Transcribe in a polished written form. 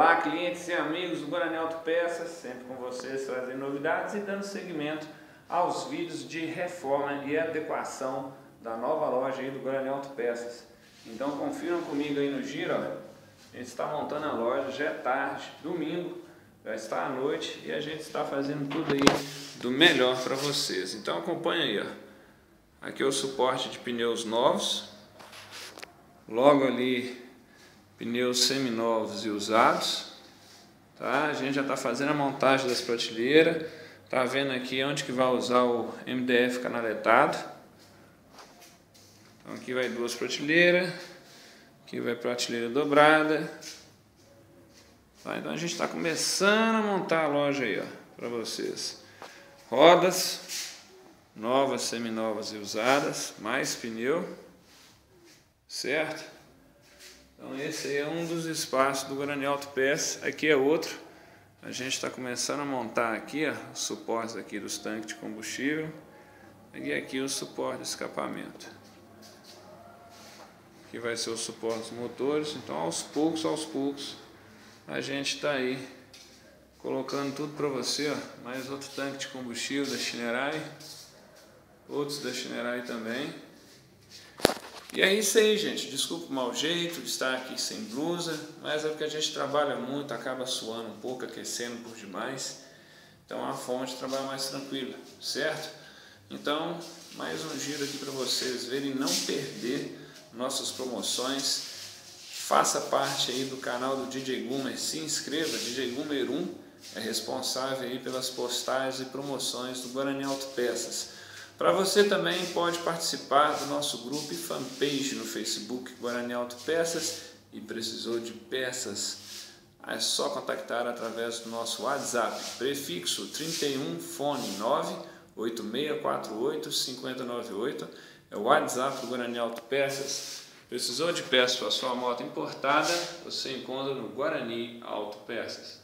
Olá, clientes e amigos do Guarani Auto Peças, sempre com vocês, trazendo novidades e dando seguimento aos vídeos de reforma e adequação da nova loja aí do Guarani Auto Peças. Então confiram comigo aí no giro, ó. A gente está montando a loja, já é tarde, domingo, já está à noite e a gente está fazendo tudo aí do melhor para vocês. Então acompanha aí, ó. Aqui é o suporte de pneus novos, logo ali pneus seminovos e usados, tá? A gente já está fazendo a montagem das prateleiras, tá vendo aqui onde que vai usar o MDF canaletado. Então aqui vai duas prateleiras, aqui vai prateleira dobrada, tá? Então a gente está começando a montar a loja aí, ó, para vocês. Rodas novas, seminovas e usadas, mais pneu, certo? Então esse aí é um dos espaços do Guarani Auto Peças, aqui é outro. A gente está começando a montar aqui, ó, os suportes aqui dos tanques de combustível. E aqui o suporte de escapamento. Aqui vai ser o suporte dos motores. Então aos poucos, a gente está aí colocando tudo para você, ó. Mais outro tanque de combustível da Shineray. Outros da Shineray também. E é isso aí, gente, desculpa o mau jeito de estar aqui sem blusa, mas é porque a gente trabalha muito, acaba suando um pouco, aquecendo por demais, então a fonte trabalha mais tranquila, certo? Então, mais um giro aqui para vocês verem, não perder nossas promoções, faça parte aí do canal do DJ Gummer, se inscreva, DJ Gummer 1 é responsável aí pelas postagens e promoções do Guarani Auto Peças. Para você também pode participar do nosso grupo e fanpage no Facebook Guarani Auto Peças e precisou de peças, é só contactar através do nosso WhatsApp, prefixo 31 fone 986485098, é o WhatsApp do Guarani Auto Peças. Precisou de peças para sua moto importada, você encontra no Guarani Auto Peças.